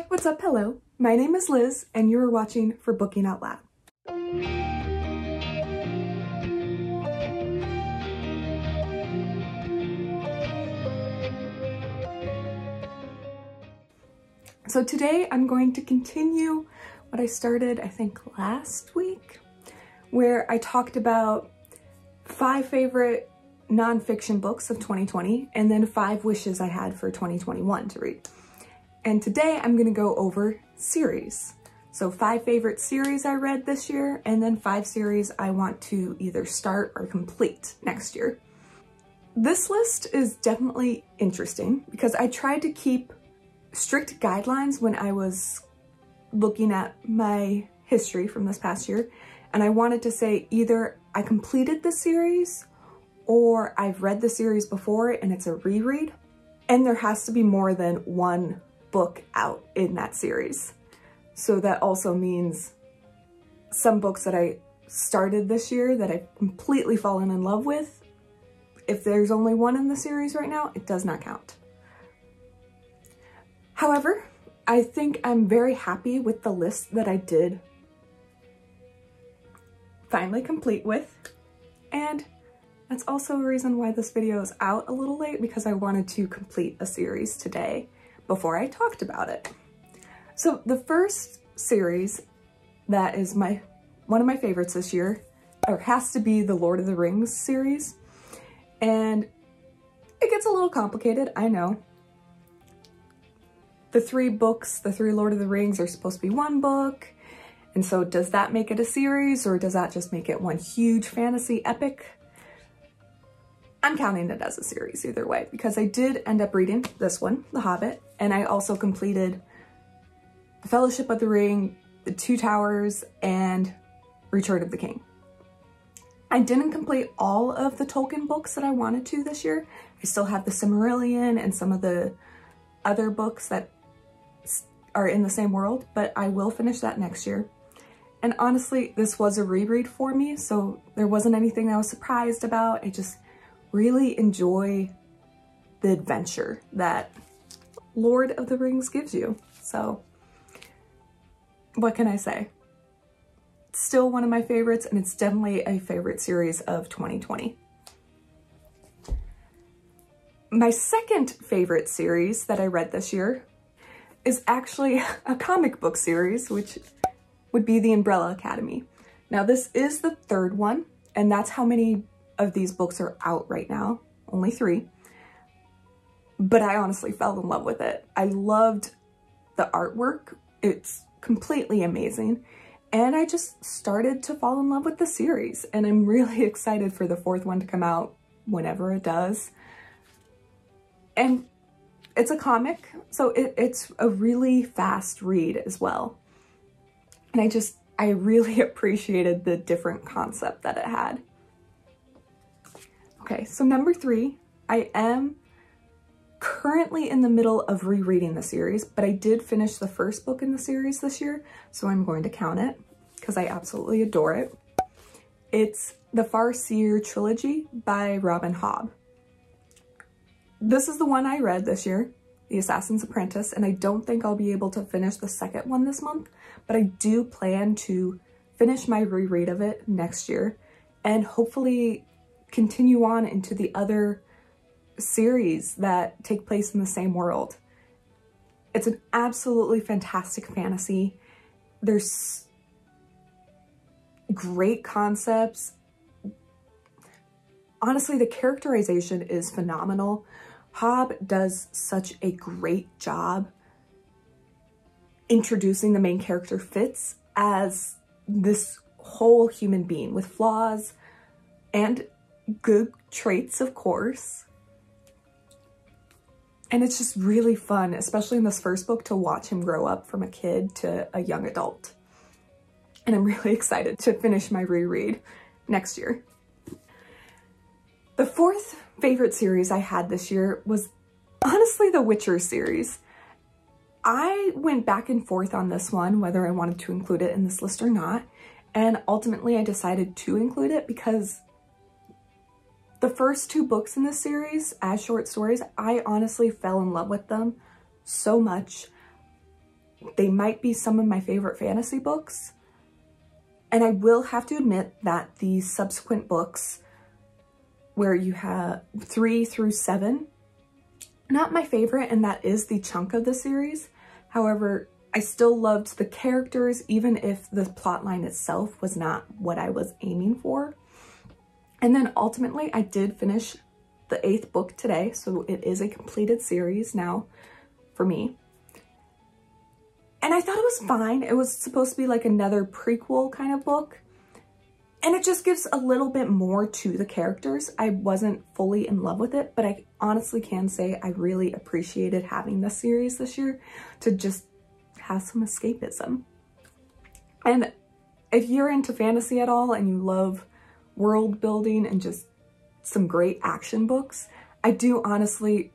Hi, what's up? Hello. My name is Liz, and you're watching For Booking Out Loud. So today I'm going to continue what I started, I think, last week, where I talked about 5 favorite nonfiction books of 2020 and then 5 wishes I had for 2021 to read. And today I'm going to go over series. So 5 favorite series I read this year and then 5 series I want to either start or complete next year. This list is definitely interesting because I tried to keep strict guidelines when I was looking at my history from this past year, and I wanted to say either I completed the series or I've read the series before and it's a reread, and there has to be more than 1 book out in that series. So that also means some books that I started this year that I've completely fallen in love with, if there's only 1 in the series right now, it does not count. However, I think I'm very happy with the list that I did finally complete with, and that's also a reason why this video is out a little late, because I wanted to complete a series today before I talked about it. So the first series that is one of my favorites this year, or has to be the Lord of the Rings series, and it gets a little complicated, I know. The 3 books, the 3 Lord of the Rings are supposed to be 1 book, and so does that make it a series, or does that just make it 1 huge fantasy epic? I'm counting it as a series either way, because I did end up reading this one, The Hobbit, and I also completed The Fellowship of the Ring, The Two Towers, and Return of the King. I didn't complete all of the Tolkien books that I wanted to this year. I still have The Silmarillion and some of the other books that are in the same world, but I will finish that next year. And honestly, this was a reread for me, so there wasn't anything I was surprised about. I just really enjoy the adventure that Lord of the Rings gives you. So what can I say? It's still one of my favorites, and it's definitely a favorite series of 2020. My second favorite series that I read this year is actually a comic book series, which would be The Umbrella Academy. Now this is the 3rd one, and that's how many of these books are out right now, only 3. But I honestly fell in love with it. I loved the artwork, it's completely amazing. And I just started to fall in love with the series, and I'm really excited for the 4th one to come out whenever it does. And it's a comic, so it's a really fast read as well. And I really appreciated the different concept that it had. Okay, so number 3, I am currently in the middle of rereading the series, but I did finish the 1st book in the series this year, so I'm going to count it because I absolutely adore it. It's The Farseer Trilogy by Robin Hobb. This is the one I read this year, The Assassin's Apprentice, and I don't think I'll be able to finish the 2nd one this month, but I do plan to finish my reread of it next year and hopefully continue on into the other series that take place in the same world. It's an absolutely fantastic fantasy. There's great concepts. Honestly, the characterization is phenomenal. Hobb does such a great job introducing the main character Fitz as this whole human being with flaws and good traits, of course. And it's just really fun, especially in this 1st book, to watch him grow up from a kid to a young adult. And I'm really excited to finish my reread next year. The 4th favorite series I had this year was honestly the Witcher series. I went back and forth on this one, whether I wanted to include it in this list or not, and ultimately I decided to include it because the first 2 books in this series, as short stories, I honestly fell in love with them so much. They might be some of my favorite fantasy books. And I will have to admit that the subsequent books, where you have 3 through 7, not my favorite, and that is the chunk of the series. However, I still loved the characters, even if the plotline itself was not what I was aiming for. And then ultimately, I did finish the 8th book today, so it is a completed series now for me. And I thought it was fine. It was supposed to be like another prequel kind of book. And it just gives a little bit more to the characters. I wasn't fully in love with it, but I honestly can say I really appreciated having this series this year to just have some escapism. And if you're into fantasy at all and you love world building and just some great action books, I do honestly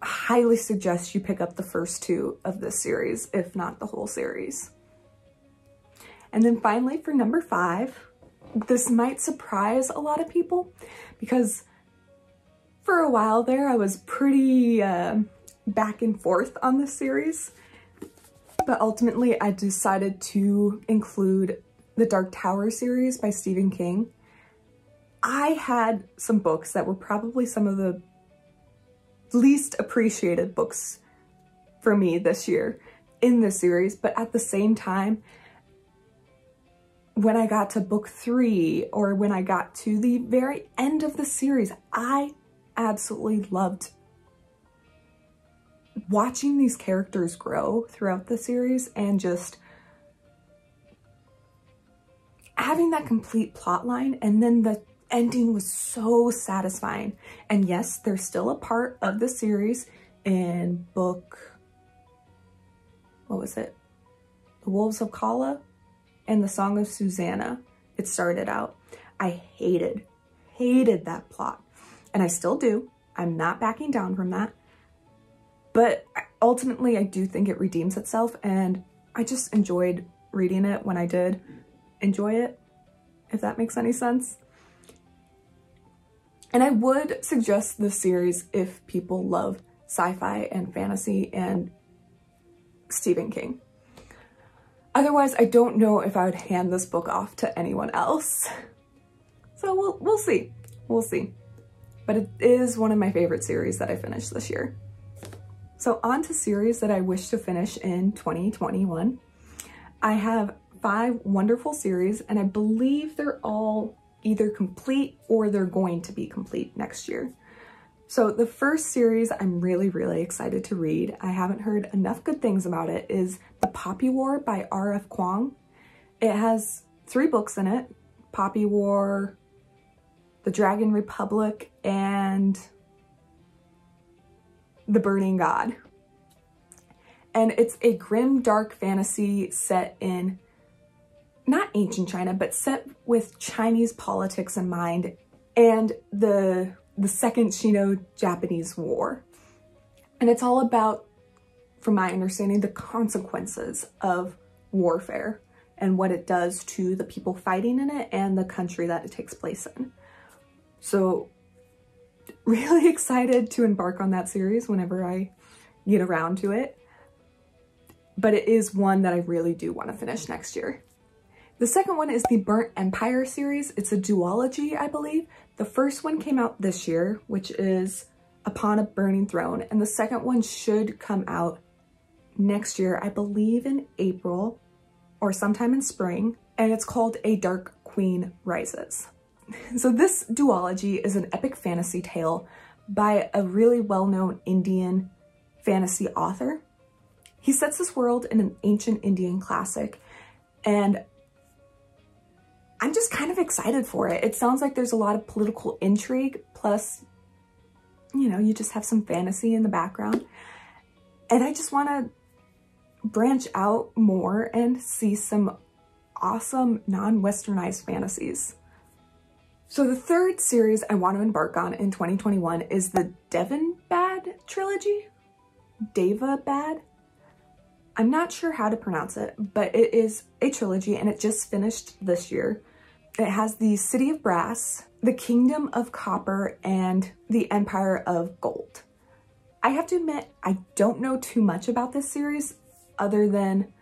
highly suggest you pick up the first 2 of this series, if not the whole series. And then finally, for number 5, this might surprise a lot of people because for a while there I was pretty back and forth on this series, but ultimately I decided to include the Dark Tower series by Stephen King. I had some books that were probably some of the least appreciated books for me this year in this series, but at the same time, when I got to book 3 or when I got to the very end of the series, I absolutely loved watching these characters grow throughout the series and just having that complete plot line. And then the ending was so satisfying. And yes, they're still a part of the series in book, what was it? The Wolves of Calla? And The Song of Susanna, it started out. I hated that plot. And I still do. I'm not backing down from that. But ultimately, I do think it redeems itself. And I just enjoyed reading it when I did enjoy it, if that makes any sense. And I would suggest this series if people love sci-fi and fantasy and Stephen King. Otherwise, I don't know if I would hand this book off to anyone else. So we'll see. We'll see. But it is one of my favorite series that I finished this year. So on to series that I wish to finish in 2021. I have 5 wonderful series, and I believe they're all either complete or they're going to be complete next year. So the first series I'm really excited to read, I haven't heard enough good things about it, is The Poppy War by R.F. Kuang. It has 3 books in it, Poppy War, The Dragon Republic, and The Burning God. And it's a grim, dark fantasy set in, not ancient China, but set with Chinese politics in mind and the Second Sino-Japanese War. And it's all about, from my understanding, the consequences of warfare and what it does to the people fighting in it and the country that it takes place in. So really excited to embark on that series whenever I get around to it. But it is one that I really do want to finish next year. The second one is the Burnt Empire series. It's a duology, I believe. The first one came out this year, which is Upon a Burning Throne, and the second one should come out next year, I believe in April or sometime in spring, and it's called A Dark Queen Rises. So this duology is an epic fantasy tale by a really well-known Indian fantasy author. He sets this world in an ancient Indian classic, and I'm just kind of excited for it. It sounds like there's a lot of political intrigue, plus, you know, you just have some fantasy in the background. And I just want to branch out more and see some awesome non-Westernized fantasies. So the third series I want to embark on in 2021 is the Daevabad Trilogy. Daevabad? I'm not sure how to pronounce it, but it is a trilogy and it just finished this year. It has The City of Brass, The Kingdom of Copper, and The Empire of Gold. I have to admit, I don't know too much about this series. other than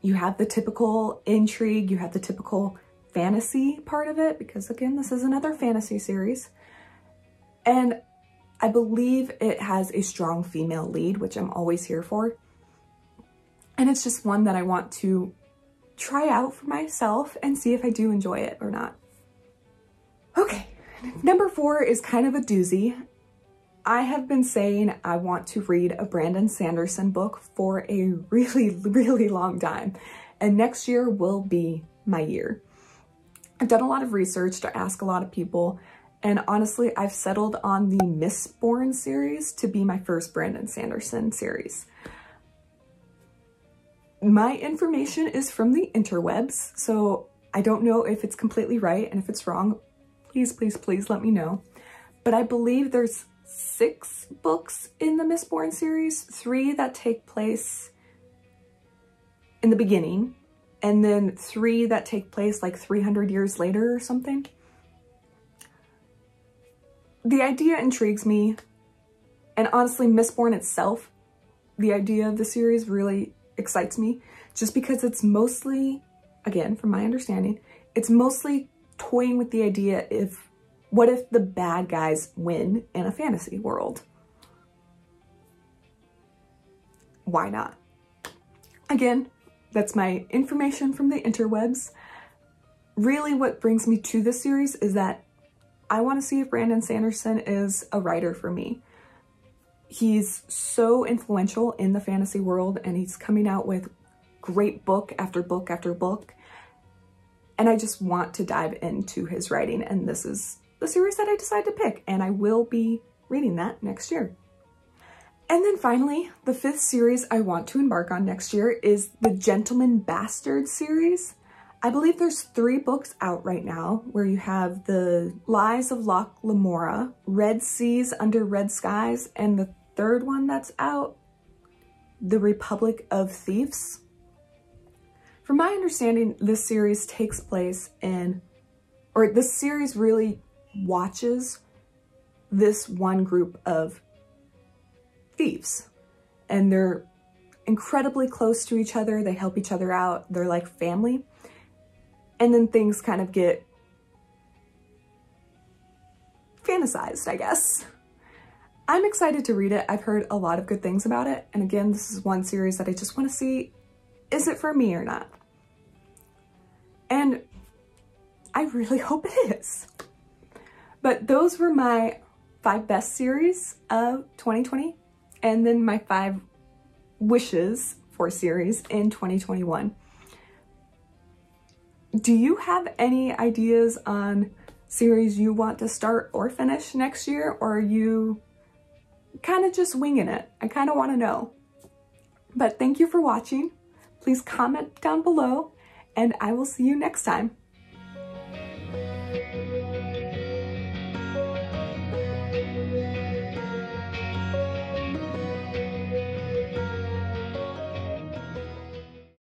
you have the typical intrigue, you have the typical fantasy part of it, because again, this is another fantasy series. And I believe it has a strong female lead, which I'm always here for. And it's just one that I want to try out for myself and see if I do enjoy it or not. Okay, number 4 is kind of a doozy. I have been saying I want to read a Brandon Sanderson book for a really, really long time. And next year will be my year. I've done a lot of research to ask a lot of people. And honestly, I've settled on the Mistborn series to be my first Brandon Sanderson series. My information is from the interwebs, so I don't know if it's completely right, and if it's wrong, please, please, please let me know. But I believe there's 6 books in the Mistborn series, 3 that take place in the beginning, and then 3 that take place like 300 years later or something. The idea intrigues me, and honestly, Mistborn itself, the idea of the series really excites me, just because it's mostly, again, from my understanding, it's mostly toying with the idea if, what if the bad guys win in a fantasy world? Why not? Again, that's my information from the interwebs. Really what brings me to this series is that I want to see if Brandon Sanderson is a writer for me. He's so influential in the fantasy world, and he's coming out with great book after book after book. And I just want to dive into his writing, and this is the series that I decide to pick, and I will be reading that next year. And then finally, the 5th series I want to embark on next year is the Gentleman Bastards series. I believe there's 3 books out right now, where you have The Lies of Locke Lamora, Red Seas Under Red Skies, and the 3rd one that's out, The Republic of Thieves. From my understanding, this series takes place in, or this series really watches this one group of thieves, and they're incredibly close to each other. They help each other out. They're like family. And then things kind of get fantasized, I guess. I'm excited to read it. I've heard a lot of good things about it. And again, this is one series that I just want to see, is it for me or not? And I really hope it is. But those were my 5 best series of 2020, and then my 5 wishes for series in 2021. Do you have any ideas on series you want to start or finish next year, or are you kind of just winging it? I kind of want to know. But thank you for watching. Please comment down below, and I will see you next time.